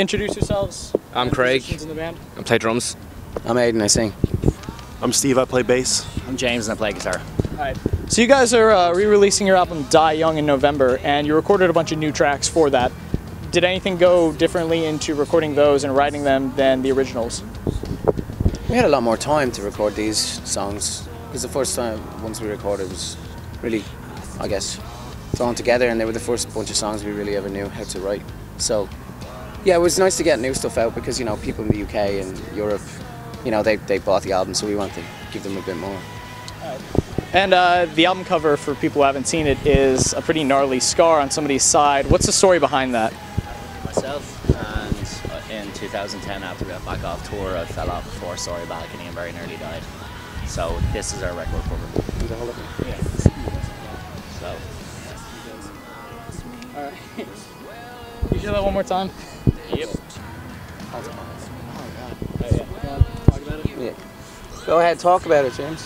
introduce yourselves? I'm Craig. In the band? I play drums. I'm Aiden. I sing. I'm Steve. I play bass. I'm James, and I play guitar. All right. So you guys are re-releasing your album Die Young in November, and you recorded a bunch of new tracks for that. Did anything go differently into recording those and writing them than the originals? We had a lot more time to record these songs, because the first time, once we recorded, it was really, I guess, thrown together, and they were the first bunch of songs we really ever knew how to write. So, yeah, it was nice to get new stuff out, because, you know, people in the UK and Europe, you know, they bought the album, so we wanted to give them a bit more. And the album cover, for people who haven't seen it, is a pretty gnarly scar on somebody's side. What's the story behind that? Myself, and in 2010, after we got back off tour, I fell off a four-story balcony and very nearly died. So this is our record cover. Yeah. So. All right. You do that one more time? Yep. Yeah. Go ahead, talk about it, James.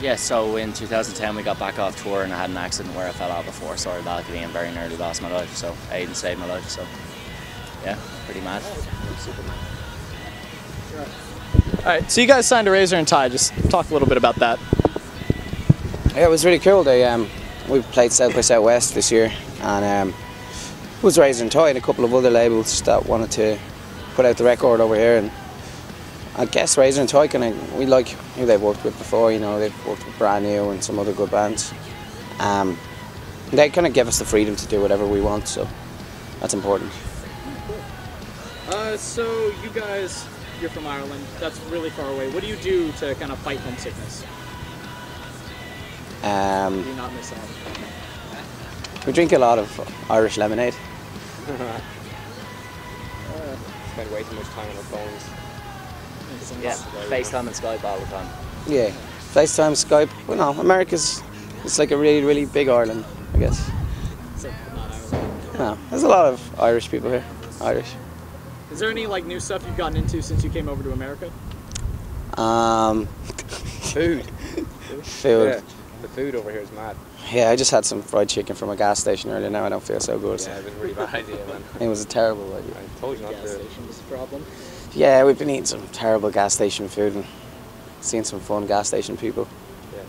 Yeah, so in 2010 we got back off tour and I had an accident where I fell out before, sorry, balcony, and very nearly lost my life. So Aiden saved my life, so yeah, pretty mad. Alright, so you guys signed to Razor and Tie, just talk a little bit about that. Yeah, it was really cool. They we played South by Southwest this year, and it was Razor and Tie and a couple of other labels that wanted to put out the record over here, and I guess Razor and Tie, we like who they've worked with before, you know, they've worked with Brand New and some other good bands. They kind of give us the freedom to do whatever we want, so that's important. So you guys, you're from Ireland, that's really far away. What do you do to kind of fight homesickness? Do not miss out. We drink a lot of Irish lemonade. Spend way too much time on our phones. Yeah, FaceTime and Skype all the time. Yeah, FaceTime, Skype. Well, no, America's, it's like a really, really big Ireland, I guess. Except not Ireland. No, there's a lot of Irish people here. Irish. Is there any like new stuff you've gotten into since you came over to America? Food. Food. Yeah, the food over here is mad. Yeah, I just had some fried chicken from a gas station earlier. Now I don't feel so good. Yeah, it was a really bad idea, man. It was a terrible idea. I told you not to. Gas station was a problem. Yeah, we've been eating some terrible gas station food and seeing some fun gas station people. Yeah.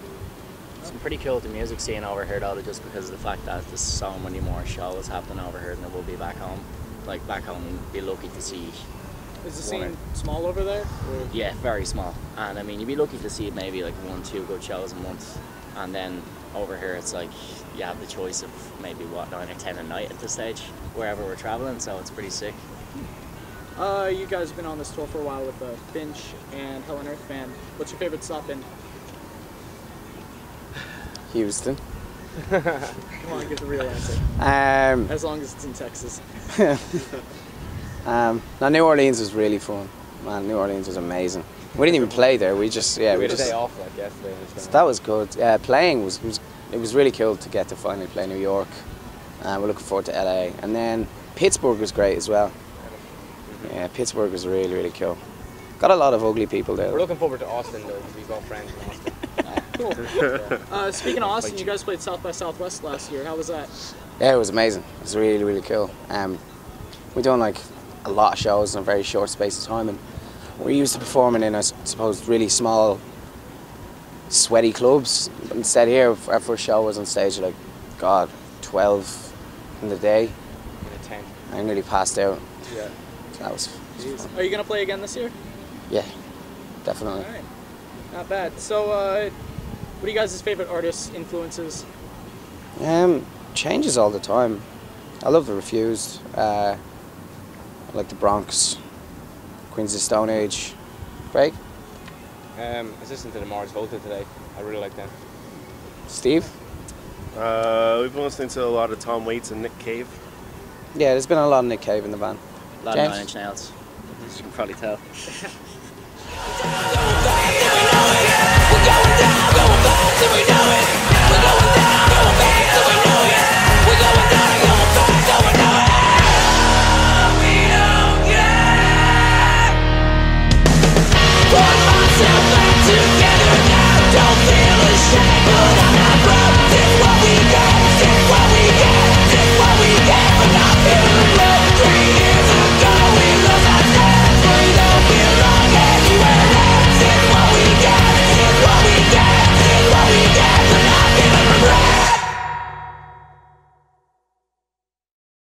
It's been pretty cool, the music scene over here though, just because of the fact that there's so many more shows happening over here than there will be back home. Like back home, you'd be lucky to see. Is the scene small over there? Or? Yeah, very small. And I mean, you'd be lucky to see maybe like 1-2 good shows a month. And then over here, it's like you have the choice of maybe what, 9 or 10 a night at this stage, wherever we're traveling. So it's pretty sick. You guys have been on this tour for a while with Finch and Hell on Earth band. What's your favorite stop in? Houston. Come on, get the real answer. As long as it's in Texas. Now New Orleans was really fun. Man, New Orleans was amazing. We didn't even play there. We just we just had a day off like yesterday. So that was good. Playing was really cool to get to finally play New York. We're looking forward to LA, and then Pittsburgh was great as well. Yeah, Pittsburgh was really, really cool. Got a lot of ugly people there. We're looking forward to Austin, though, because we've got friends in Austin. Cool. Speaking of Austin, you guys played South by Southwest last year. How was that? Yeah, it was amazing. It was really, really cool. We're doing, like, a lot of shows in a very short space of time, and we're used to performing in, I suppose, really small, sweaty clubs. Instead here, our first show was on stage at, like, God, 12 in the day. In a tent. I nearly passed out. Yeah. That was Are you going to play again this year? Yeah, definitely. All right. Not bad. So, what are you guys' favorite artists' influences? Changes all the time. I love The Refused. I like The Bronx, Queens of Stone Age. Greg? I was listening to the Mars Volta today. I really like them. Steve? We've been listening to a lot of Tom Waits and Nick Cave. Yeah, there's been a lot of Nick Cave in the band. A lot of 9 Inch Nails, as you can probably tell.